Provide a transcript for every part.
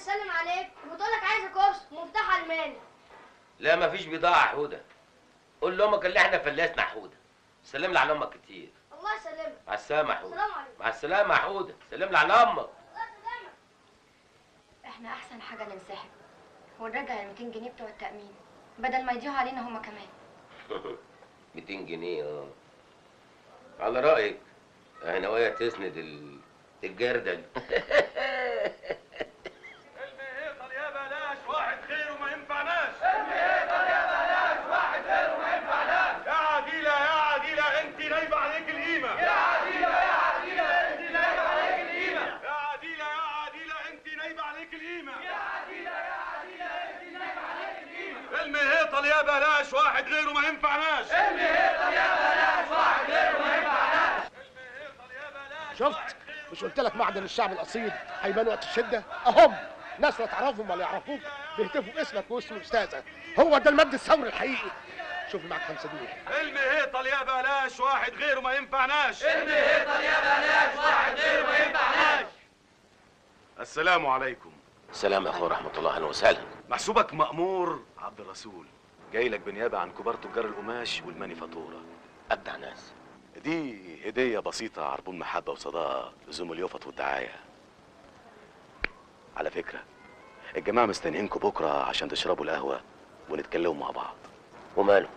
بتسلم عليك وبتقول لك عايزه كورس مفتاح الماني. لا مفيش بضاعه حوده. قول لامك اللي احنا فلسنا حوده. سلم لي على امك كتير. الله يسلمك. مع السلامه حوده. السلام عليكم. مع السلامه حوده. سلم لي على امك. الله يسلمك. احنا احسن حاجه ننسحب ونرجع ال 200 جنيه بتوع التامين بدل ما يضيعوا علينا هما كمان. 200 جنيه على رايك انا وهي تسند الجردل. يا بلاش واحد غيره ما ينفعناش. المهيطل يا بلاش واحد غيره ما ينفعناش. المهيطل يا بلاش. شفت؟ مش قلت لك معدن الشعب الاصيل هيبان وقت الشده؟ اهم ناس لا تعرفهم ولا يعرفوك بيهتفوا اسمك واسم استاذك. هو ده المجد الثوري الحقيقي. شوف معاك 5 جنيه. المهيطل يا بلاش واحد غيره ما ينفعناش. المهيطل يا بلاش واحد غيره ما ينفعناش. السلام عليكم. السلام يا اخويا ورحمه الله. اهلا وسهلا. محسوبك مأمور عبد الرسول جاي لك بنيابه عن كبار تجار القماش والمانيفاتوره. ابدع ناس. دي هديه بسيطه، عربون محبه وصداقه لزوم اليوفط والدعايه. على فكره الجماعه مستنيينكم بكره عشان تشربوا القهوه ونتكلموا مع بعض. وماله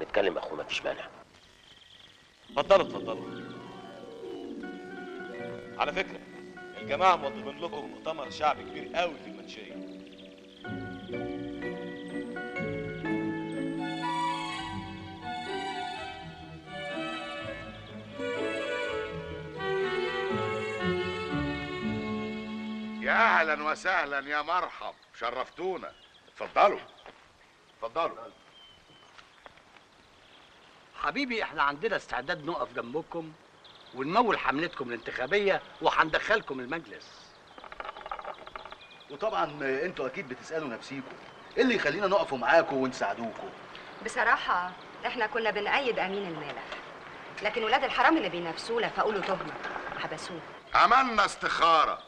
نتكلم اخو، مفيش مانع. اتفضلوا اتفضلوا. على فكره الجماعه موظفين لكم مؤتمر شعبي كبير قوي في المنشيه. يا اهلا وسهلا يا مرحب، شرفتونا. اتفضلوا اتفضلوا. حبيبي احنا عندنا استعداد نقف جنبكم ونمول حملتكم الانتخابيه وهندخلكم المجلس. وطبعا انتوا اكيد بتسالوا نفسيكم ايه اللي يخلينا نقفوا معاكم ونساعدوكم. بصراحه احنا كنا بنأيد امين المالح، لكن ولاد الحرام اللي بينافسونا فقولوا تهمه حبسونا. عملنا استخاره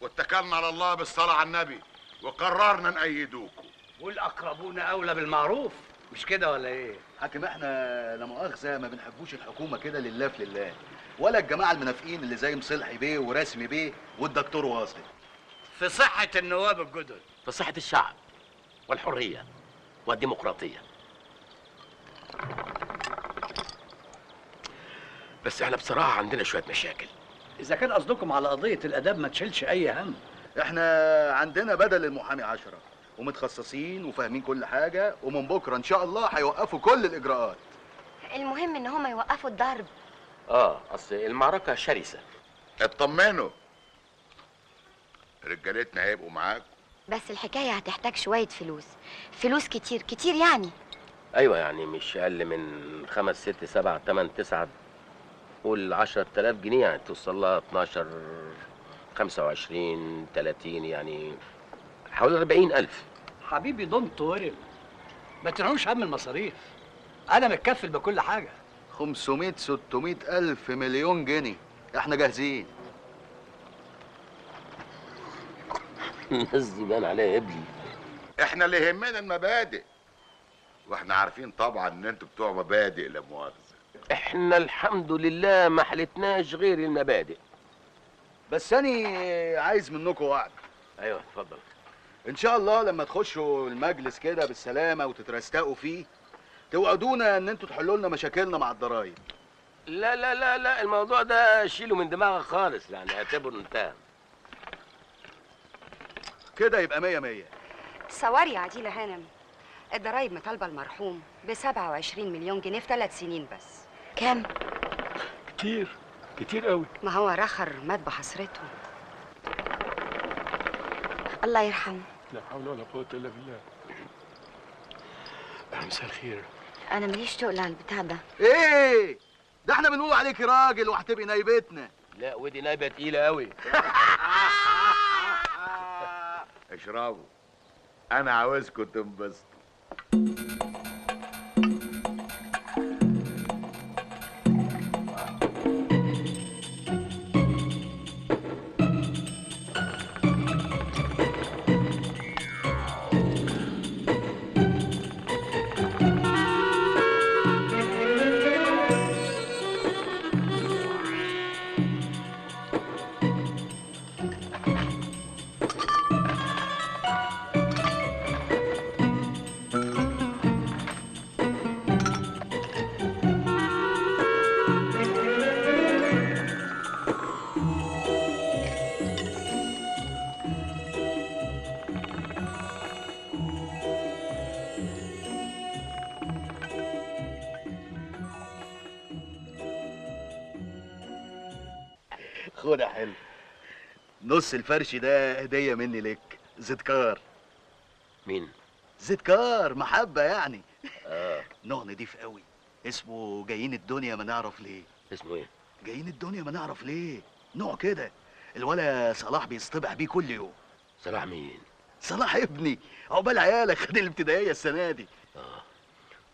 واتكلنا على الله بالصلاة على النبي وقررنا نأيدوكم. والأقربون أولى بالمعروف، مش كده ولا إيه؟ حاكم إحنا لا مؤاخذة ما بنحبوش الحكومة كده لله في لله، ولا الجماعة المنافقين اللي زي مصلحي بيه ورسمي بيه والدكتور واصل. في صحة النواب الجدد، في صحة الشعب والحرية والديمقراطية. بس إحنا بصراحة عندنا شوية مشاكل. إذا كان قصدكم على قضية الآداب ما تشيلش أي هم. إحنا عندنا بدل المحامي 10 ومتخصصين وفاهمين كل حاجة، ومن بكرة إن شاء الله هيوقفوا كل الإجراءات. المهم إن هما يوقفوا الضرب. أصل المعركة شرسة. اطمنوا رجالتنا هيبقوا معاكم. بس الحكاية هتحتاج شوية فلوس، فلوس كتير كتير يعني. أيوه يعني مش أقل من 5 6 7 8 9 قول 10,000 جنيه يعني توصل لها 12 25 30 يعني حوالي 40,000. حبيبي دمت ورم ما تنعوش هم المصاريف، أنا متكفل بكل حاجة. 500 600 ألف مليون جنيه إحنا جاهزين. الناس دي بان عليها إبلي. إحنا اللي يهمنا المبادئ، وإحنا عارفين طبعًا إن أنتوا بتوع مبادئ لا مؤاخذة. احنا الحمد لله ما حلتناش غير المبادئ. بس انا عايز منكم وعد. ايوه اتفضل. ان شاء الله لما تخشوا المجلس كده بالسلامه وتترستقوا فيه توعدونا ان انتوا تحلوا لنا مشاكلنا مع الضرايب. لا لا لا لا الموضوع ده شيله من دماغك خالص، يعني اعتبره انتهى كده يبقى 100 100. صواري يا عديله هانم، الضرايب مطالبه المرحوم ب 27 مليون جنيه في 3 سنين بس. كام؟ كتير كتير قوي. ما هو رخر مات بحسرته الله يرحمه. لا حول ولا قوة إلا بالله. مساء الخير. أنا ماليش تقل على البتاع ده. إيه؟ ده إحنا بنقول عليك راجل وهتبقي نايبتنا. لا ودي نايبة تقيلة قوي. اشربوا، أنا عاوزكم تنبسطوا. خد يا حلو، نص الفرش ده هديه مني ليك. زدكار. مين؟ زدكار محبه يعني. نوع نضيف قوي اسمه جايين الدنيا ما نعرف ليه. اسمه ايه؟ جايين الدنيا ما نعرف ليه، نوع كده. الولا صلاح بيصطبح بيه كل يوم. صلاح مين؟ صلاح ابني، عقبال عيالك. خد الابتدائيه السنه دي.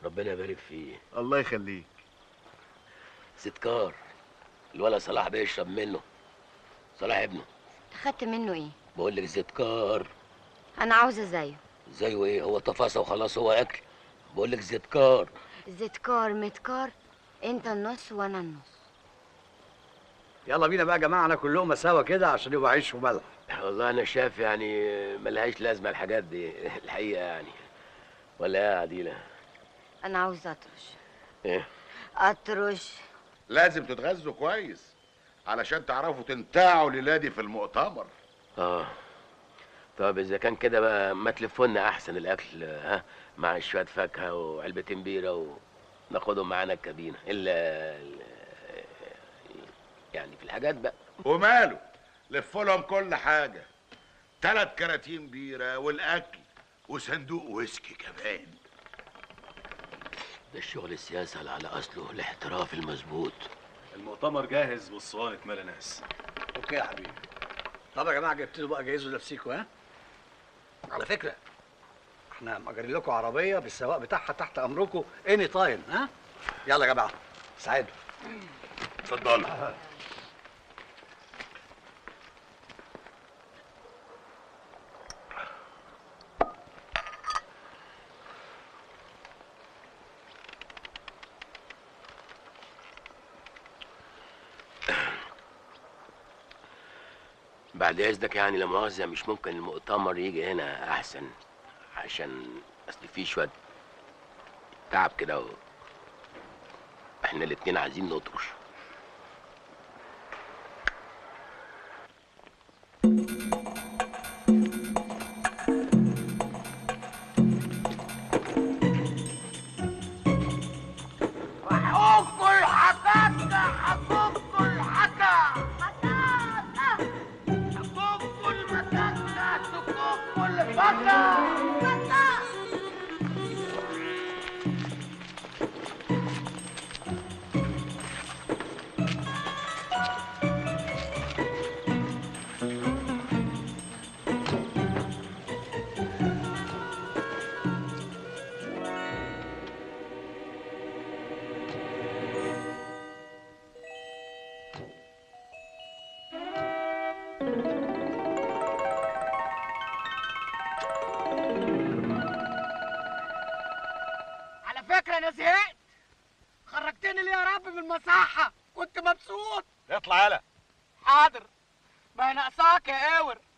ربنا يبارك فيه. الله يخليك. زدكار الولا صلاح بيشرب منه، صلاح ابنه. خدت منه ايه؟ بقول لك زدكار. انا عاوزه زيه. زيه ايه؟ هو تفاصيل وخلاص، هو اكل. بقول لك زدكار. زدكار متكار، انت النص وانا النص. يلا بينا بقى يا جماعه، انا كلهم سوا كده عشان يبقى عيش وملح. والله انا شايف يعني ملهاش لازمه الحاجات دي الحقيقه يعني، ولا ايه يا عديله؟ انا عاوزه اطرش. ايه؟ اطرش. لازم تتغذوا كويس علشان تعرفوا تنتعوا ليلادي في المؤتمر. طب اذا كان كده بقى ما تلفونا احسن الاكل، ها، مع شويه فاكهه وعلبتين بيره وناخدهم معانا الكابينه. يعني في الحاجات بقى. وماله، لفوا لهم كل حاجه، 3 كراتين بيره والاكل وصندوق ويسكي كمان. ده الشغل السياسي على اصله، الاحتراف المظبوط. المؤتمر جاهز والصوان اتملى ناس. اوكي يا حبيبي. طب يا جماعه جبتوا بقى، جهزوا لبسيكوا. ها؟ على فكره احنا مأجرين لكم عربيه بالسواق بتاعها تحت امركم اني تايم. ها؟ يلا يا جماعه ساعدوا. اتفضلوا. بعد اذنك يعني لا مؤاخذه، مش ممكن المؤتمر يجي هنا احسن؟ عشان اصل فيه شويه تعب كده، احنا الاتنين عايزين نطرش. انا زهقت، خرجتني ليه يا رب من المصحة؟ كنت مبسوط. اطلع يلا. حاضر، ما هي ناقصاك يا قاور.